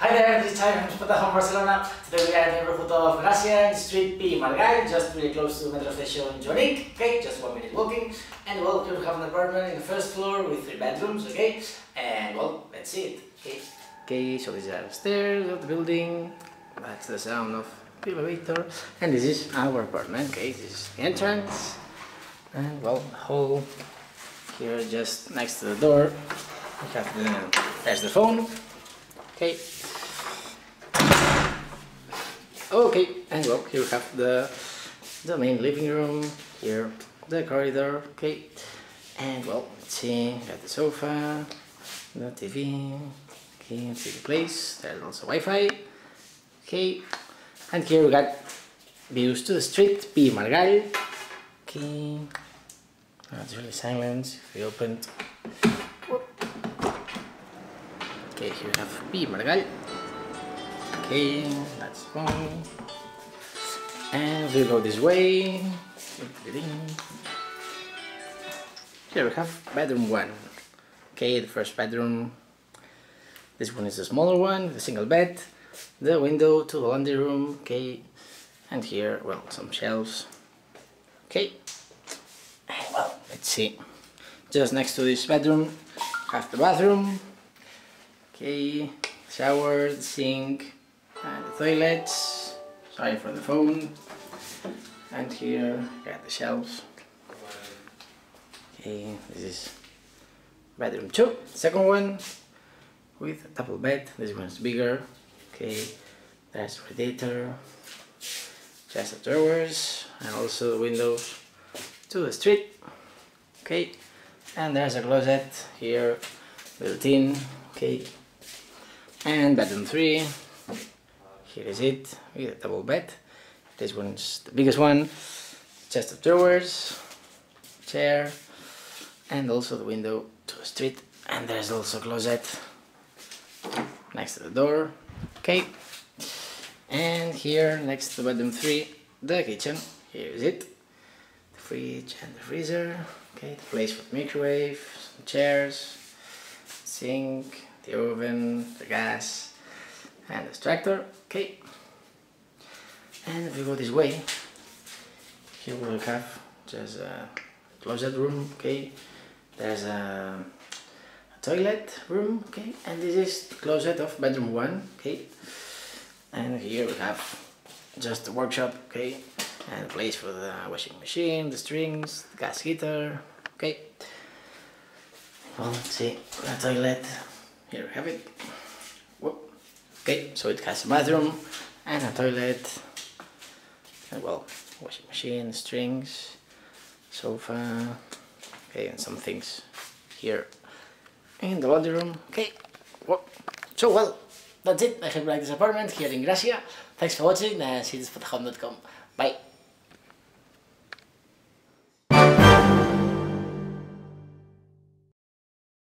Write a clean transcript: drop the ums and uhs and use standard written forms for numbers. Hi there, this is Tyron from Spotahome, Barcelona. Today we are in the neighborhood of Gracia, Street P. Maragall, just really close to metro station Joanic, okay, just 1 minute walking. And well, here we have an apartment in the first floor with 3 bedrooms, okay? And well, let's see it, okay? Okay, so these are the stairs of the building, that's the sound of the elevator, and this is our apartment, okay? This is the entrance, and well, the hall, here just next to the door, we have the, there's the phone. Okay. Okay, and well, here we have the main living room, here the corridor, okay, and well, let's see, got the sofa, the TV, okay, let's see the place, there's also Wi-Fi, okay, and here we got views to the street, P. Maragall, okay, oh, it's really silent, if we open it. Okay, here we have P. Maragall. Okay, that's one. And we'll go this way. Here we have bedroom 1. Okay, the first bedroom. This one is the smaller one, the single bed. The window to the laundry room. Okay, and here, well, some shelves. Okay, and well, let's see. Just next to this bedroom, have the bathroom. Okay, shower, the sink, and the toilets. Sorry for the phone. And here, got the shelves. Okay, this is bedroom 2, second one, with a double bed. This one's bigger. Okay, there's radiator, chest of drawers, and also the windows to the street. Okay, and there's a closet here, built in. Okay. And bedroom 3, here is it, with a double bed. This one's the biggest one, chest of drawers, chair, and also the window to the street. And there's also a closet next to the door. Okay, and here next to bedroom 3, the kitchen. Here is it, the fridge and the freezer. Okay, the place for the microwave, some chairs, sink, the oven, the gas, and the extractor. Okay, and if we go this way, here we'll have just a closet room. Okay, there's a toilet room. Okay, and this is the closet of bedroom 1. Okay, and here we have just the workshop. Okay, and a place for the washing machine, the strings, the gas heater. Okay, well, let's see the toilet. Here we have it. Whoa. Okay, so it has a bathroom and a toilet, and well, washing machine, strings, sofa, okay, and some things here in the laundry room. Okay, whoa. So well, that's it. I hope you like this apartment here in Gracia. Thanks for watching and see this at spotahome.com. Bye.